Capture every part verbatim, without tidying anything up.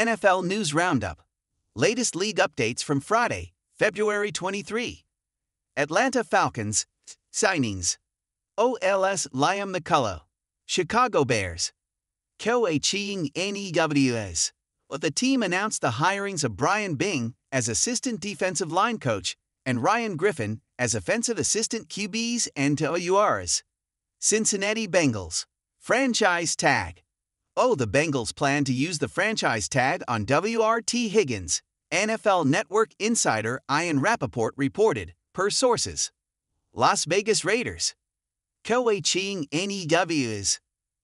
N F L News Roundup. Latest league updates from Friday, February twenty-third. Atlanta Falcons, signings. O L S Liam McCullough, Chicago Bears. Coaching N E Ws. The team announced the hirings of Brian Bing as assistant defensive line coach and Ryan Griffin as offensive assistant Q Bs and T O Rs. Cincinnati Bengals. Franchise tag. Oh, the Bengals plan to use the franchise tag on W R T Higgins, N F L Network insider Ian Rapoport reported, per sources. Las Vegas Raiders. Coaching N E Ws.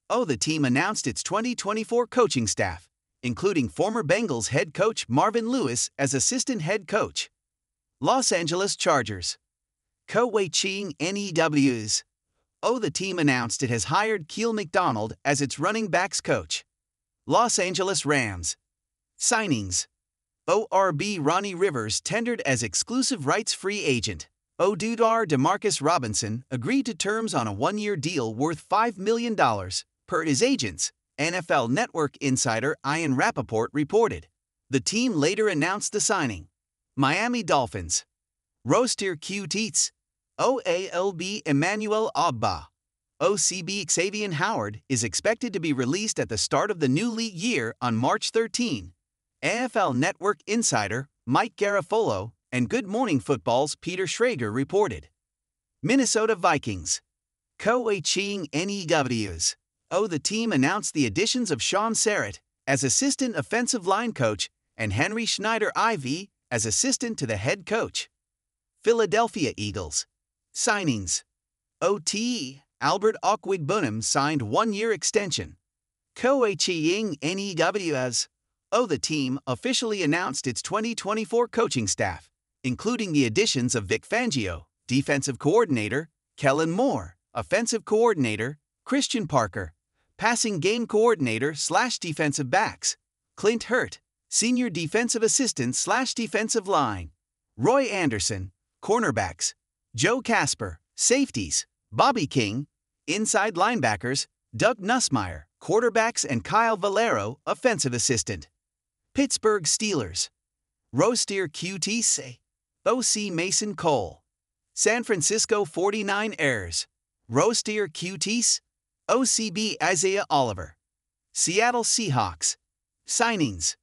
Oh, the team announced its twenty twenty-four coaching staff, including former Bengals head coach Marvin Lewis as assistant head coach. Los Angeles Chargers. Coaching N E Ws. Oh, the team announced it has hired Keel McDonald as its running backs coach. Los Angeles Rams. Signings. O R B Ronnie Rivers tendered as exclusive rights free agent. O D R DeMarcus Robinson agreed to terms on a one-year deal worth five million dollars, per his agents, N F L Network insider Ian Rapoport reported. The team later announced the signing. Miami Dolphins. Roster Q Teats. O A L B Emmanuel Abba. O C B Xavian Howard is expected to be released at the start of the new league year on March thirteenth. N F L Network insider Mike Garofalo and Good Morning Football's Peter Schrager reported. Minnesota Vikings. Coaching N E Ws. Oh, the team announced the additions of Sean Sarrett as assistant offensive line coach and Henry Schneider the fourth as assistant to the head coach. Philadelphia Eagles. Signings. O T E, Albert Okwigbunem signed one-year extension. Coaching N E Ws. Oh, the team officially announced its twenty twenty-four coaching staff, including the additions of Vic Fangio, defensive coordinator, Kellen Moore, offensive coordinator, Christian Parker, passing game coordinator slash defensive backs, Clint Hurt, senior defensive assistant slash defensive line, Roy Anderson, cornerbacks, Joe Casper, safeties, Bobby King, inside linebackers, Doug Nussmeier, quarterbacks, and Kyle Valero, offensive assistant. Pittsburgh Steelers. Roster Q T C. O C Mason Cole. San Francisco forty-niners. Roster Q T C. O C B Isaiah Oliver. Seattle Seahawks. Signings.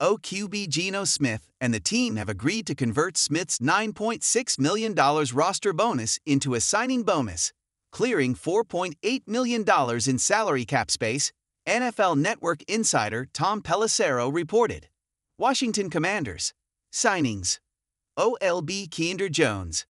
O Q B Geno Smith and the team have agreed to convert Smith's nine point six million dollars roster bonus into a signing bonus, clearing four point eight million dollars in salary cap space, N F L Network insider Tom Pelissero reported. Washington Commanders. Signings. O L B Kynder Jones.